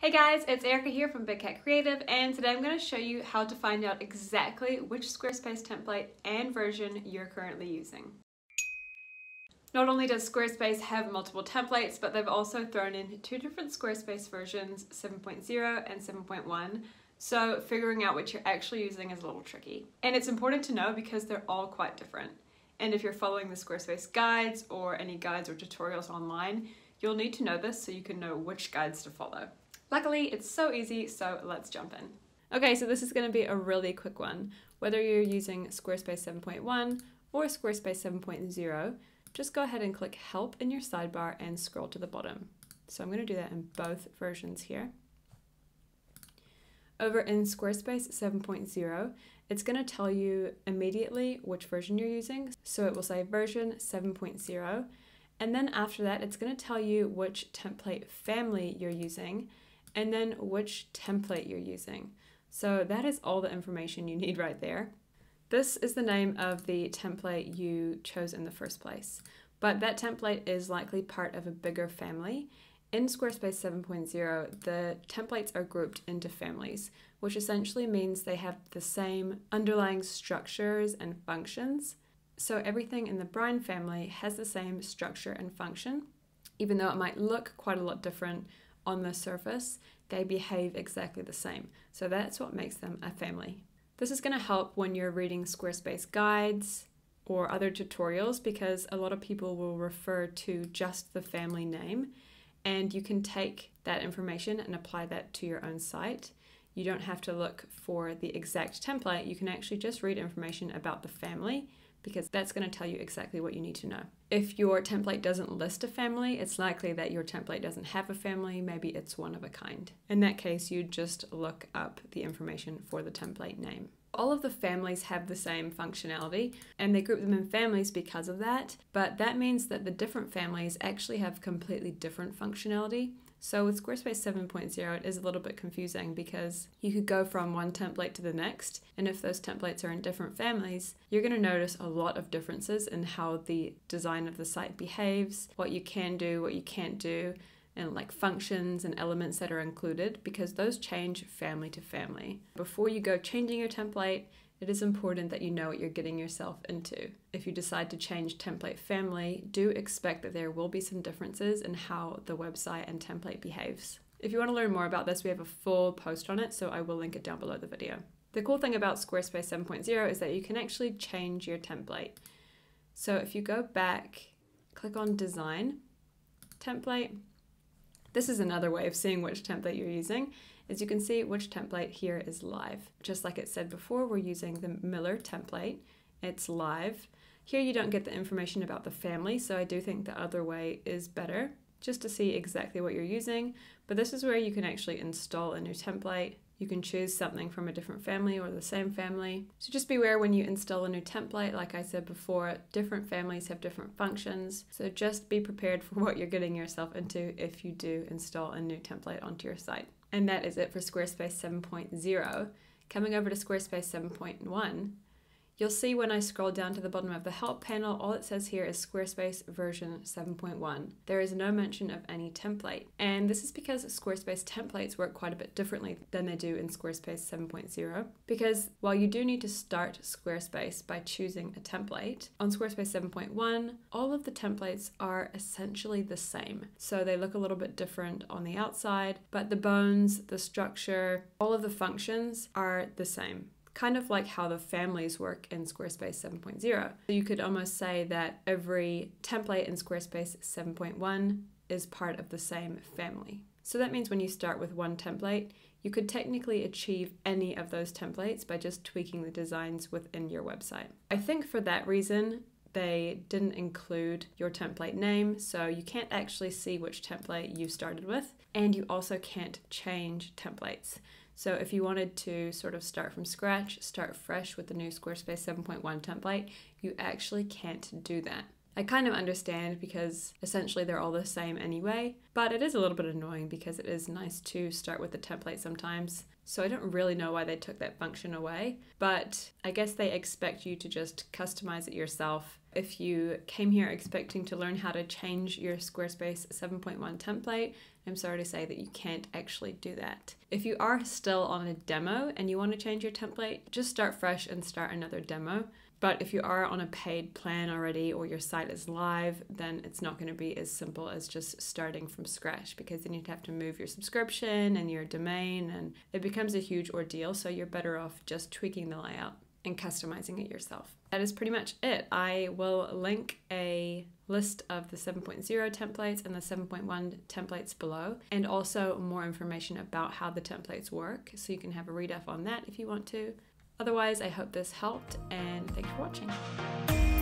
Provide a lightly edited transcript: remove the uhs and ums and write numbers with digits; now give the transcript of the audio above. Hey guys, it's Erica here from Big Cat Creative, and today I'm going to show you how to find out exactly which Squarespace template and version you're currently using. Not only does Squarespace have multiple templates, but they've also thrown in two different Squarespace versions, 7.0 and 7.1, so figuring out which you're actually using is a little tricky. And it's important to know because they're all quite different. And if you're following the Squarespace guides or any guides or tutorials online, you'll need to know this so you can know which guides to follow. Luckily, it's so easy, so let's jump in. Okay, so this is going to be a really quick one. Whether you're using Squarespace 7.1 or Squarespace 7.0, just go ahead and click Help in your sidebar and scroll to the bottom. So I'm going to do that in both versions here. Over in Squarespace 7.0, it's going to tell you immediately which version you're using. So it will say version 7.0, and then after that, it's going to tell you which template family you're using, and then which template you're using. So that is all the information you need right there. This is the name of the template you chose in the first place, but that template is likely part of a bigger family. In Squarespace 7.0, the templates are grouped into families, which essentially means they have the same underlying structures and functions. So everything in the Brine family has the same structure and function. Even though it might look quite a lot different on the surface, they behave exactly the same. So that's what makes them a family. This is going to help when you're reading Squarespace guides or other tutorials, because a lot of people will refer to just the family name, and you can take that information and apply that to your own site. You don't have to look for the exact template. You can actually just read information about the family, because that's going to tell you exactly what you need to know. If your template doesn't list a family, it's likely that your template doesn't have a family, maybe it's one of a kind. In that case, you just look up the information for the template name. All of the families have the same functionality, and they group them in families because of that, but that means that the different families actually have completely different functionality. So with Squarespace 7.0, it is a little bit confusing because you could go from one template to the next, and if those templates are in different families, you're going to notice a lot of differences in how the design of the site behaves, what you can do, what you can't do, and like functions and elements that are included, because those change family to family. Before you go changing your template, it is important that you know what you're getting yourself into. If you decide to change template family, do expect that there will be some differences in how the website and template behaves. If you want to learn more about this, we have a full post on it, so I will link it down below the video. The cool thing about Squarespace 7.0 is that you can actually change your template. So if you go back, click on Design, Template. This is another way of seeing which template you're using. As you can see, which template here is live. Just like it said before, we're using the Miller template. It's live. Here you don't get the information about the family, so I do think the other way is better, just to see exactly what you're using. But this is where you can actually install a new template. You can choose something from a different family or the same family. So just beware when you install a new template. Like I said before, different families have different functions. So just be prepared for what you're getting yourself into if you do install a new template onto your site. And that is it for Squarespace 7.0. Coming over to Squarespace 7.1, you'll see when I scroll down to the bottom of the help panel, all it says here is Squarespace version 7.1. There is no mention of any template. And this is because Squarespace templates work quite a bit differently than they do in Squarespace 7.0. Because while you do need to start Squarespace by choosing a template, on Squarespace 7.1, all of the templates are essentially the same. So they look a little bit different on the outside, but the bones, the structure, all of the functions are the same. Kind of like how the families work in Squarespace 7.0. So you could almost say that every template in Squarespace 7.1 is part of the same family. So that means when you start with one template, you could technically achieve any of those templates by just tweaking the designs within your website. I think for that reason, they didn't include your template name, so you can't actually see which template you started with, and you also can't change templates. So if you wanted to sort of start from scratch, start fresh with the new Squarespace 7.1 template, you actually can't do that. I kind of understand because essentially they're all the same anyway, but it is a little bit annoying because it is nice to start with a template sometimes. So I don't really know why they took that function away, but I guess they expect you to just customize it yourself. If you came here expecting to learn how to change your Squarespace 7.1 template, I'm sorry to say that you can't actually do that. If you are still on a demo and you want to change your template, just start fresh and start another demo. But if you are on a paid plan already or your site is live, then it's not going to be as simple as just starting from scratch, because then you'd have to move your subscription and your domain, and it becomes a huge ordeal. So you're better off just tweaking the layout and customizing it yourself. That is pretty much it. I will link a list of the 7.0 templates and the 7.1 templates below, and also more information about how the templates work, so you can have a read up on that if you want to. Otherwise, I hope this helped, and thanks for watching.